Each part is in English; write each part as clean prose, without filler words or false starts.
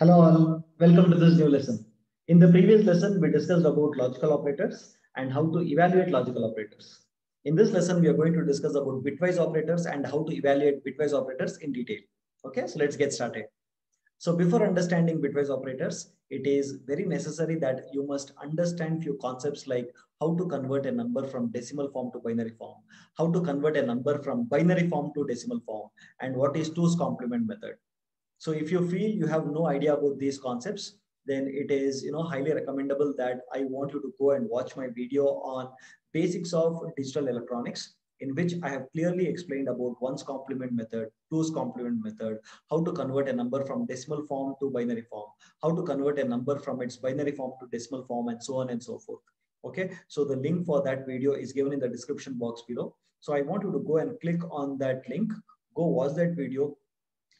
Hello all, welcome to this new lesson. In the previous lesson, we discussed about logical operators and how to evaluate logical operators. In this lesson, we are going to discuss about bitwise operators and how to evaluate bitwise operators in detail. Okay, so let's get started. So before understanding bitwise operators, it is very necessary that you must understand few concepts like how to convert a number from decimal form to binary form, how to convert a number from binary form to decimal form, and what is 2's complement method. So if you feel you have no idea about these concepts, then it is highly recommendable that I want you to go and watch my video on basics of digital electronics, in which I have clearly explained about 1's complement method, 2's complement method, how to convert a number from decimal form to binary form, how to convert a number from its binary form to decimal form, and so on and so forth. Okay, so the link for that video is given in the description box below. So I want you to go and click on that link, go watch that video,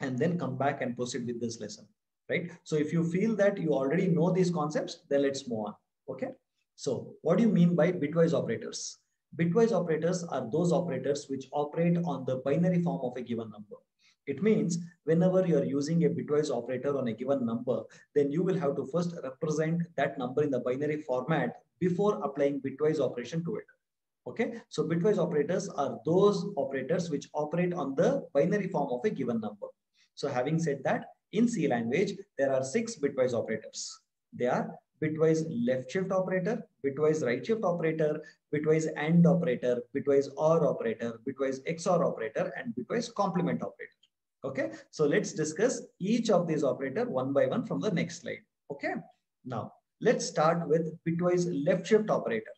and then come back and proceed with this lesson, right? So if you feel that you already know these concepts, then let's move on, okay? So what do you mean by bitwise operators? Bitwise operators are those operators which operate on the binary form of a given number. It means whenever you're using a bitwise operator on a given number, then you will have to first represent that number in the binary format before applying bitwise operation to it. Okay, so bitwise operators are those operators which operate on the binary form of a given number. So having said that, in C language, there are 6 bitwise operators. They are bitwise left shift operator, bitwise right shift operator, bitwise AND operator, bitwise OR operator, bitwise XOR operator, and bitwise complement operator. Okay, so let's discuss each of these operators one by one from the next slide. Okay, now let's start with bitwise left shift operator.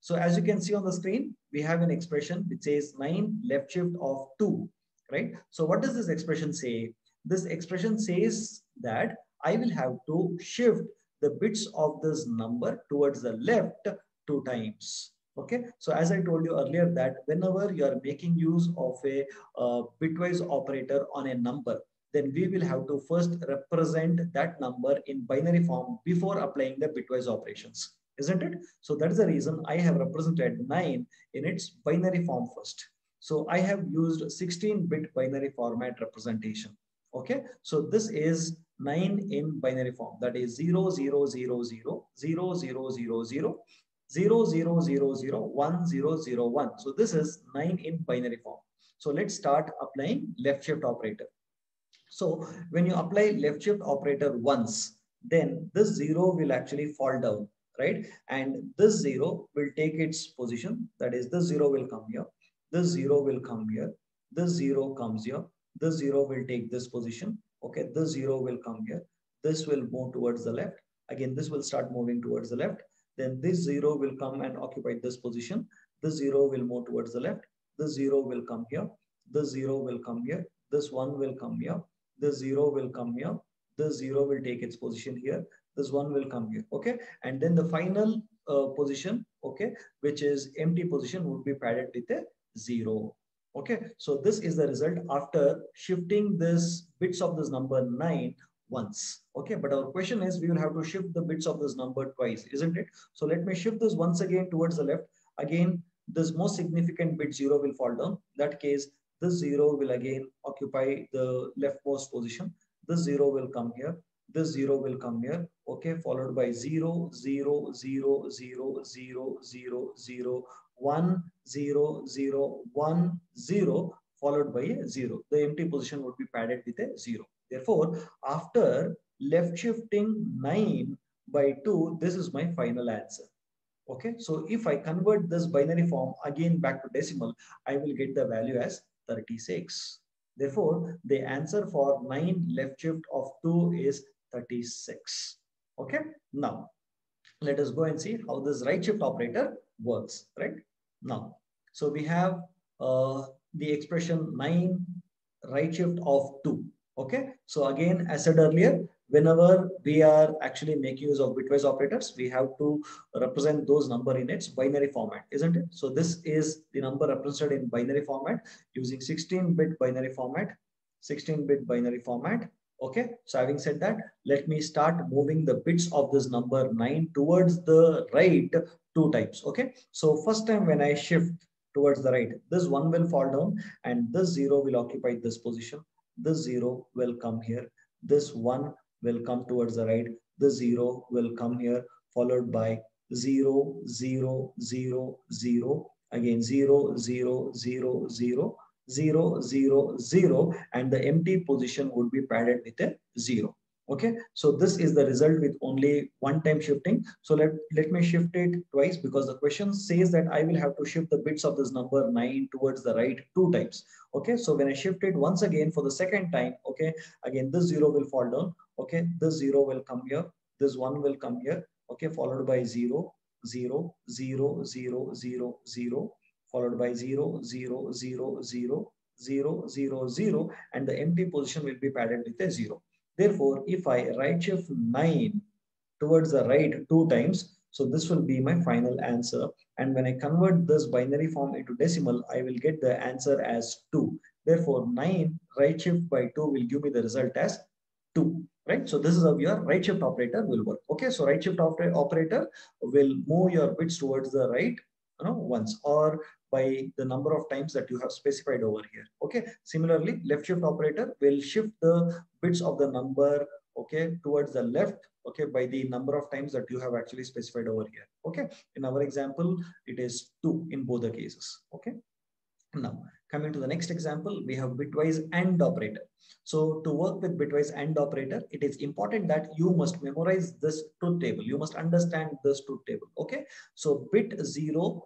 So as you can see on the screen, we have an expression which says 9 left shift of 2, right? So what does this expression say? This expression says that I will have to shift the bits of this number towards the left 2 times. Okay, so as I told you earlier that whenever you are making use of a bitwise operator on a number, then we will have to first represent that number in binary form before applying the bitwise operations, isn't it? So that is the reason I have represented 9 in its binary form first. So I have used 16-bit binary format representation. Okay, so this is 9 in binary form, that is 0000 0000 0000 0000 1001. So this is 9 in binary form. So let's start applying left shift operator. So when you apply left shift operator once, then this 0 will actually fall down, right? And this 0 will take its position, that is this 0 will come here, this 0 will come here, this 0 comes here, this 0 will take this position. Okay, this 0 will come here, this will move towards the left, again this will start moving towards the left, then this 0 will come and occupy this position, this 0 will move towards the left, this 0 will come here, this 0 will come here, this 1 will come here, this 0 will come here, this 0 will take its position here, this 1 will come here. Okay, and then the final position, okay, which is empty position, would be padded with a 0. Okay, so this is the result after shifting this bits of this number 9 once. Okay, but our question is we will have to shift the bits of this number twice, isn't it? So let me shift this once again towards the left. Again, this most significant bit 0 will fall down. In that case, this 0 will again occupy the leftmost position. This 0 will come here. This 0 will come here, okay, followed by 0, 0, 0, 0, 0, 0, 0, 1, 0, 0, 1, 0, followed by a 0. The empty position would be padded with a 0. Therefore, after left shifting 9 by 2, this is my final answer. Okay, so if I convert this binary form again back to decimal, I will get the value as 36. Therefore, the answer for 9 left shift of 2 is 36. Okay, now let us go and see how this right shift operator works, right? Now, so we have the expression 9 right shift of 2. Okay, so again, as said earlier, whenever we are actually making use of bitwise operators, we have to represent those number in its binary format, isn't it? So this is the number represented in binary format using 16-bit binary format, 16-bit binary format. Okay, so having said that, let me start moving the bits of this number 9 towards the right 2 times. Okay, so first time when I shift towards the right, this 1 will fall down and this 0 will occupy this position. This 0 will come here. This 1 will come towards the right. The 0 will come here, followed by 0, 0, 0, 0. Again, 0, 0, 0, 0, 0, 0, 0. And the empty position would be padded with a 0. Okay, so this is the result with only one time shifting. So let me shift it twice, because the question says that I will have to shift the bits of this number 9 towards the right 2 times. Okay, so when I shift it once again for the second time, okay, again this 0 will fall down. Okay, this 0 will come here, this 1 will come here, okay, followed by 0, 0, 0, 0, 0, 0, followed by 0, 0, 0, 0, 0, 0, 0, and the empty position will be padded with a 0. Therefore, if I right shift 9 towards the right 2 times, so this will be my final answer. And when I convert this binary form into decimal, I will get the answer as 2. Therefore, 9 right shift by 2 will give me the result as 2. Right? So this is how your right shift operator will work. Okay, so right shift operator will move your bits towards the right, you know, once or by the number of times that you have specified over here. Okay, similarly, left shift operator will shift the bits of the number, okay, towards the left, okay, by the number of times that you have actually specified over here. Okay, in our example, it is 2 in both the cases. Okay, now coming to the next example, we have bitwise AND operator. So to work with bitwise AND operator, it is important that you must memorize this truth table. You must understand this truth table. Okay, so bit 0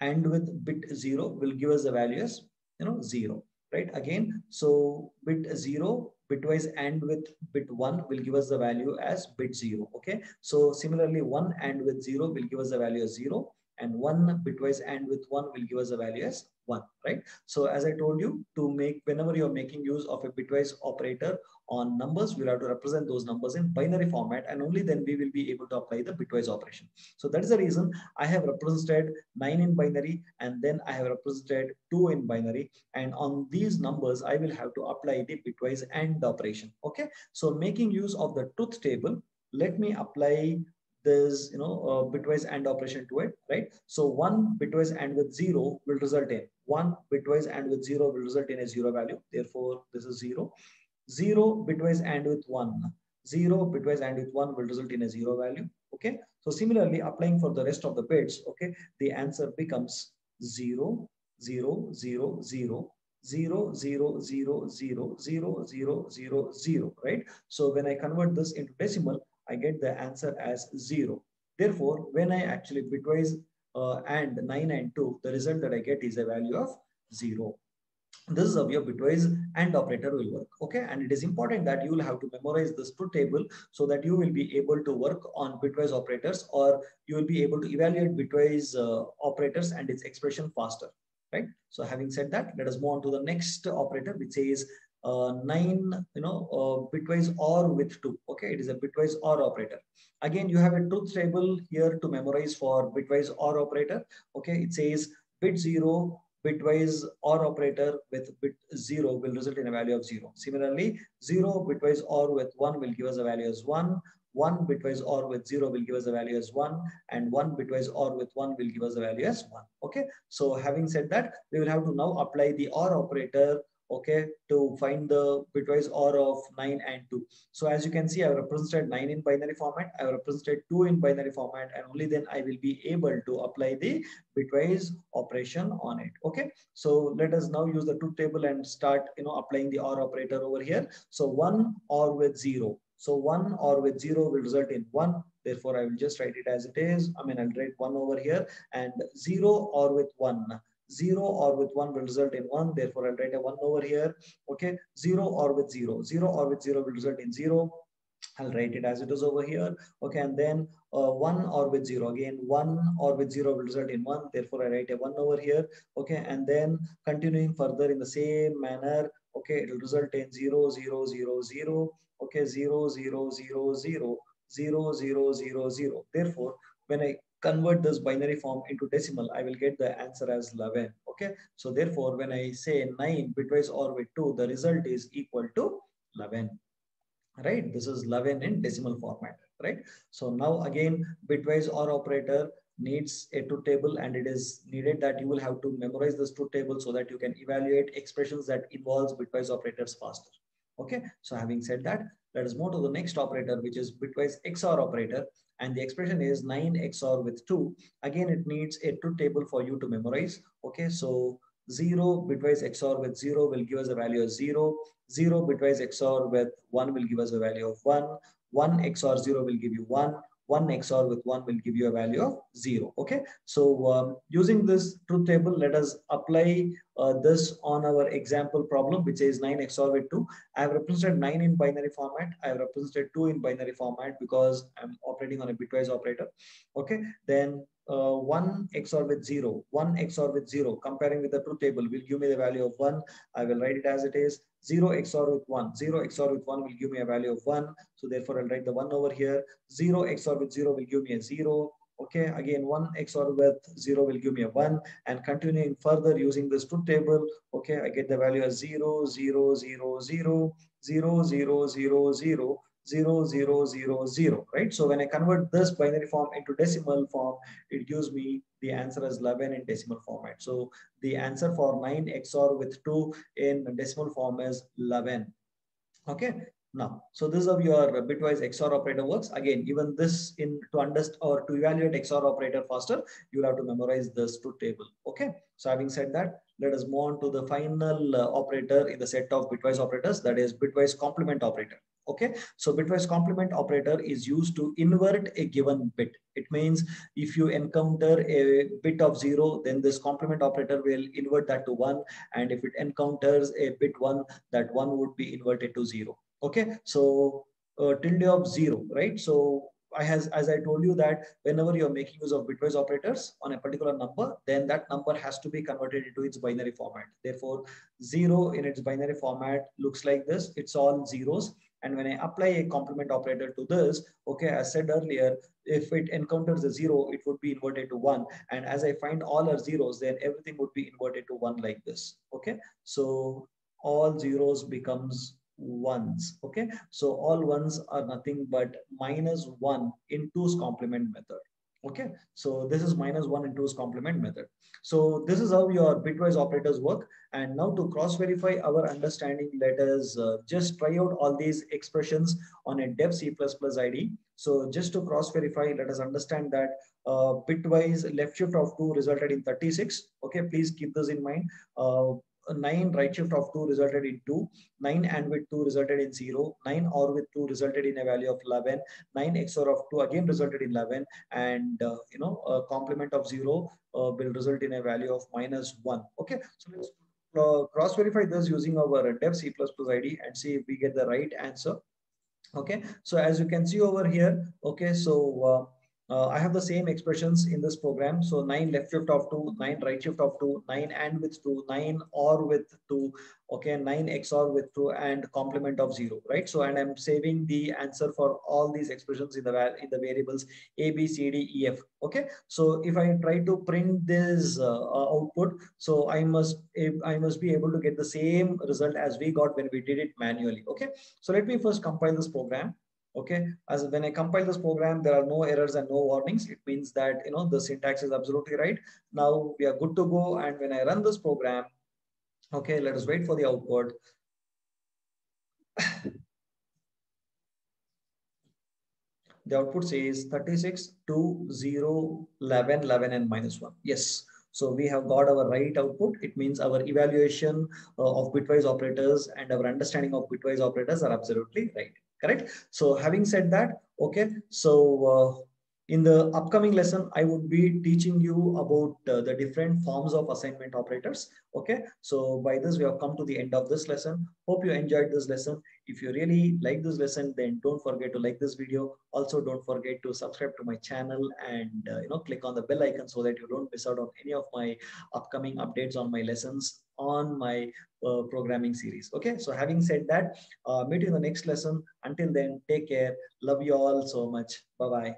AND with bit 0 will give us the value as, you know, 0, right? Again, so bit 0 bitwise AND with bit 1 will give us the value as bit 0. Okay, so similarly, 1 AND with 0 will give us the value as 0, and 1 bitwise AND with 1 will give us the value as 1, right? So as I told you, to make, whenever you're making use of a bitwise operator on numbers, we'll have to represent those numbers in binary format, and only then we will be able to apply the bitwise operation. So that is the reason I have represented 9 in binary, and then I have represented 2 in binary, and on these numbers I will have to apply the bitwise AND operation. Okay, so making use of the truth table, let me apply this, you know, bitwise AND operation to it, right? So 1 bitwise AND with 0 will result in 1 bitwise AND with 0 will result in a 0 value. Therefore, this is 0. 0 bitwise AND with 1. 0 bitwise AND with 1 will result in a 0 value. Okay. So similarly, applying for the rest of the bits, okay, the answer becomes 0, 0, 0, 0. 0, 0, 0, 0, 0, 0, 0, 0, right? So when I convert this into decimal, I get the answer as 0. Therefore, when I actually bitwise AND 9 and 2, the result that I get is a value of 0. This is how your bitwise AND operator will work. Okay, and it is important that you will have to memorize this truth table so that you will be able to work on bitwise operators, or you will be able to evaluate bitwise operators and its expression faster. Right. So having said that, let us move on to the next operator, which says 9, you know, bitwise OR with 2. Okay, it is a bitwise OR operator. Again, you have a truth table here to memorize for bitwise OR operator. Okay, it says bit 0 bitwise OR operator with bit 0 will result in a value of 0. Similarly, 0 bitwise OR with 1 will give us a value as 1. 1 bitwise OR with 0 will give us a value as 1, and 1 bitwise OR with 1 will give us a value as 1. Okay, so having said that, we will have to now apply the OR operator, okay, to find the bitwise OR of 9 and 2. So as you can see, I have represented 9 in binary format, I have represented 2 in binary format, and only then I will be able to apply the bitwise operation on it. Okay, so let us now use the truth table and start, you know, applying the OR operator over here. So 1 OR with 0. So 1 OR with 0 will result in 1. Therefore, I will just write it as it is. I mean, I'll write 1 over here, and 0 OR with 1. 0 OR with 1 will result in 1. Therefore, I'll write a 1 over here. Okay, 0 OR with 0. 0 OR with 0 will result in 0. I'll write it as it is over here. Okay, and then 1 OR with 0. Again, 1 OR with 0 will result in 1. Therefore, I write a 1 over here. Okay, and then continuing further in the same manner. Okay, it will result in 0, 0, 0, 0. Okay, 0, 0, 0, 0, 0, 0, 0, 0. Therefore, when I convert this binary form into decimal, I will get the answer as 11. Okay, so therefore, when I say 9 bitwise OR with 2, the result is equal to 11. Right, this is 11 in decimal format. Right, so now again, bitwise OR operator needs a truth table, and it is needed that you will have to memorize this truth table so that you can evaluate expressions that involves bitwise operators faster. Okay, so having said that, let us move to the next operator, which is bitwise XOR operator, and the expression is 9 XOR with 2. Again, it needs a truth table for you to memorize. Okay, so 0 bitwise XOR with 0 will give us a value of 0. 0 bitwise XOR with 1 will give us a value of 1. 1 XOR 0 will give you 1. 1 XOR with 1 will give you a value of 0. Okay, so using this truth table, let us apply this on our example problem, which is 9 XOR with 2. I have represented 9 in binary format. I have represented 2 in binary format because I'm operating on a bitwise operator. Okay, then 1 XOR with 0, 1 XOR with 0, comparing with the truth table will give me the value of 1. I will write it as it is. 0 XOR with 1, 0 XOR with 1 will give me a value of 1. So therefore, I'll write the 1 over here. 0 XOR with 0 will give me a 0. Okay, again, 1 XOR with 0 will give me a 1. And continuing further using this truth table, okay, I get the value as 0, 0, 0, 0, 0, 0, 0, 0. 0, 0, 0, 0, right? So when I convert this binary form into decimal form, it gives me the answer as 11 in decimal format. So the answer for 9 XOR with 2 in decimal form is 11. Okay, now, so this is how your bitwise XOR operator works. Again, even this to understand or to evaluate XOR operator faster, you'll have to memorize this truth table. Okay, so having said that, let us move on to the final operator in the set of bitwise operators, that is bitwise complement operator. Okay, so bitwise complement operator is used to invert a given bit. It means if you encounter a bit of 0, then this complement operator will invert that to 1. And if it encounters a bit 1, that 1 would be inverted to 0. Okay, so tilde of 0, right? So as I told you that whenever you're making use of bitwise operators on a particular number, then that number has to be converted into its binary format. Therefore, 0 in its binary format looks like this. It's all zeros. And when I apply a complement operator to this, okay, as said earlier, if it encounters a 0, it would be inverted to 1. And as I find all our zeros, then everything would be inverted to 1 like this. Okay, so all zeros becomes ones. Okay, so all ones are nothing but minus 1 in 2's complement method. Okay, so this is minus 1 in 2's complement method. So this is how your bitwise operators work. And now to cross-verify our understanding, let us just try out all these expressions on a dev C++ IDE. So just to cross-verify, let us understand that bitwise left shift of 2 resulted in 36. Okay, please keep this in mind. 9 right shift of 2 resulted in 2, 9 and with 2 resulted in 0, 9 or with 2 resulted in a value of 11, 9 XOR of 2 again resulted in 11, and a complement of 0 will result in a value of minus 1. Okay, so let's cross verify this using our dev C++ IDE and see if we get the right answer. Okay, so as you can see over here, okay, so I have the same expressions in this program. So 9 left shift of 2, 9 right shift of 2, 9 and with 2, 9 or with 2, okay, 9 XOR with 2 and complement of 0, right? So, and I'm saving the answer for all these expressions in the variables A, B, C, D, E, F, okay? So if I try to print this output, so I must be able to get the same result as we got when we did it manually, okay? So let me first compile this program. Okay, as when I compile this program, there are no errors and no warnings. It means that, you know, the syntax is absolutely right. Now we are good to go. And when I run this program, okay, let us wait for the output. The output says 36, 2, 0, 11, 11, and minus 1. Yes. So we have got our right output. It means our evaluation of bitwise operators and our understanding of bitwise operators are absolutely right. Correct. So having said that, okay, so in the upcoming lesson, I would be teaching you about the different forms of assignment operators. Okay, so by this, we have come to the end of this lesson. Hope you enjoyed this lesson. If you really like this lesson, then don't forget to like this video. Also, don't forget to subscribe to my channel and click on the bell icon so that you don't miss out on any of my upcoming updates on my lessons on my programming series. Okay, so having said that, meet you in the next lesson. Until then, take care. Love you all so much. Bye-bye.